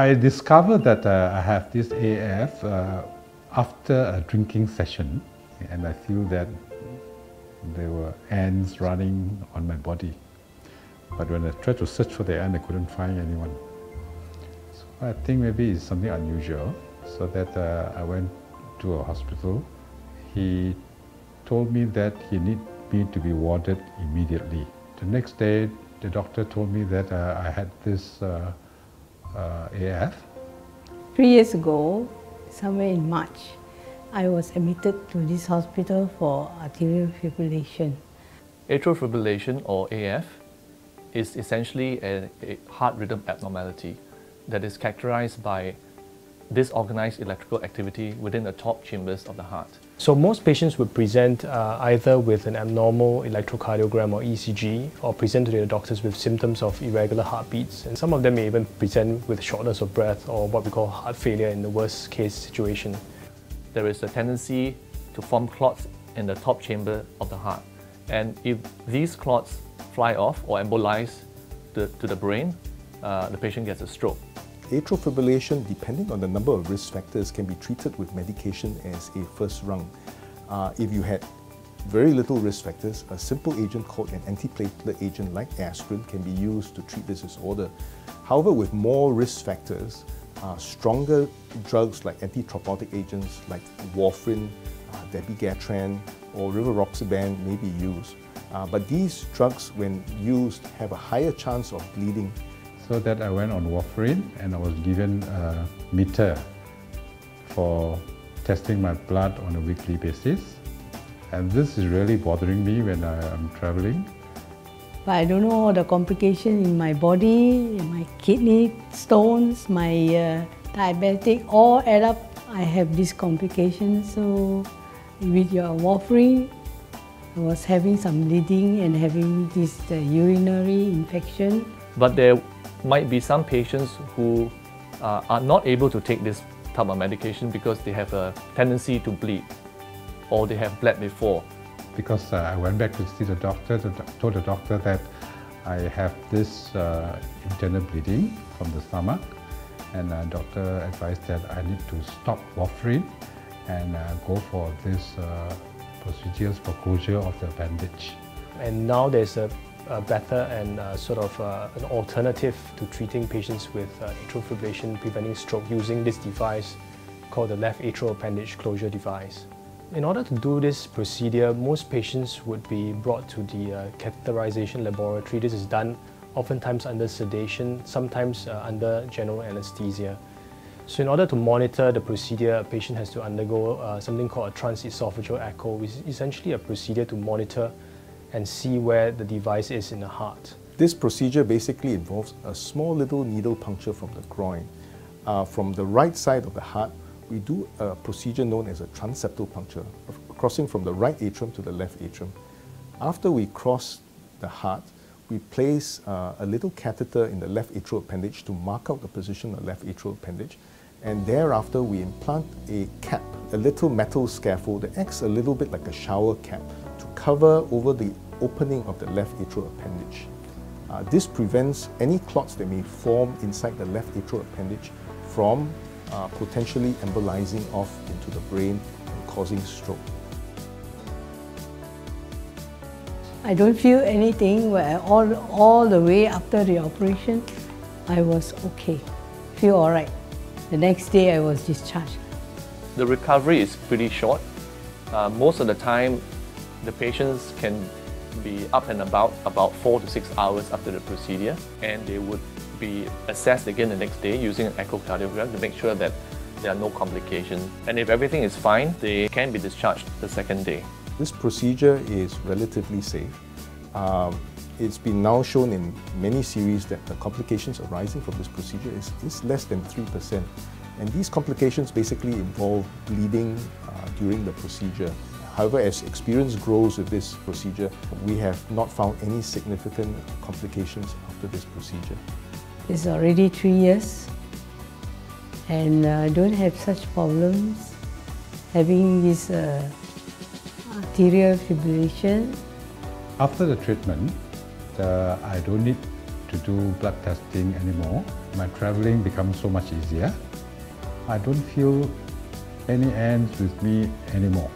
I discovered that I have this AF after a drinking session, and I feel that there were ants running on my body. But when I tried to search for the ant, I couldn't find anyone. So I think maybe it's something unusual. So that I went to a hospital. He told me that he needed me to be warded immediately. The next day, the doctor told me that I had this AF. 3 years ago, somewhere in March, I was admitted to this hospital for atrial fibrillation. Atrial fibrillation, or AF, is essentially a heart rhythm abnormality that is characterized by disorganized electrical activity within the top chambers of the heart. So most patients would present either with an abnormal electrocardiogram or ECG, or present to their doctors with symptoms of irregular heartbeats, and some of them may even present with shortness of breath, or what we call heart failure in the worst case situation. There is a tendency to form clots in the top chamber of the heart, and if these clots fly off or embolize to the brain, the patient gets a stroke. Atrial fibrillation, depending on the number of risk factors, can be treated with medication as a first rung. If you had very little risk factors, a simple agent called an antiplatelet agent like aspirin can be used to treat this disorder. However, with more risk factors, stronger drugs like antithrombotic agents like warfarin, dabigatran, or rivaroxaban may be used. But these drugs, when used, have a higher chance of bleeding. So that I went on warfarin, and I was given a meter for testing my blood on a weekly basis. And this is really bothering me when I am traveling. But I don't know the complications in my body, my kidney stones, my diabetic, all add up. I have these complications. So with your warfarin, I was having some bleeding and having this urinary infection. But there might be some patients who are not able to take this type of medication because they have a tendency to bleed, or they have bled before. Because I went back to see the doctor, told the doctor that I have this internal bleeding from the stomach, and the doctor advised that I need to stop warfarin and go for this procedures for closure of the appendage. And now there's a better and an alternative to treating patients with atrial fibrillation, preventing stroke, using this device called the left atrial appendage closure device. In order to do this procedure, most patients would be brought to the catheterization laboratory. This is done oftentimes under sedation, sometimes under general anesthesia. So in order to monitor the procedure, a patient has to undergo something called a transesophageal echo, which is essentially a procedure to monitor and see where the device is in the heart. This procedure basically involves a small little needle puncture from the groin. From the right side of the heart, we do a procedure known as a transseptal puncture, crossing from the right atrium to the left atrium. After we cross the heart, we place a little catheter in the left atrial appendage to mark out the position of the left atrial appendage. And thereafter, we implant a cap, a little metal scaffold that acts a little bit like a shower cap to cover over the opening of the left atrial appendage. This prevents any clots that may form inside the left atrial appendage from potentially embolizing off into the brain and causing stroke. I don't feel anything. All the way after the operation, I was okay, feel all right. The next day I was discharged. The recovery is pretty short. Most of the time, the patients can be up and about 4 to 6 hours after the procedure, and they would be assessed again the next day using an echocardiogram to make sure that there are no complications. And if everything is fine, they can be discharged the second day. This procedure is relatively safe. It's been now shown in many series that the complications arising from this procedure is less than 3%. And these complications basically involve bleeding during the procedure. However, as experience grows with this procedure, we have not found any significant complications after this procedure. It's already 3 years, and I don't have such problems. Having this atrial fibrillation. After the treatment, I don't need to do blood testing anymore. My traveling becomes so much easier. I don't feel any ends with me anymore.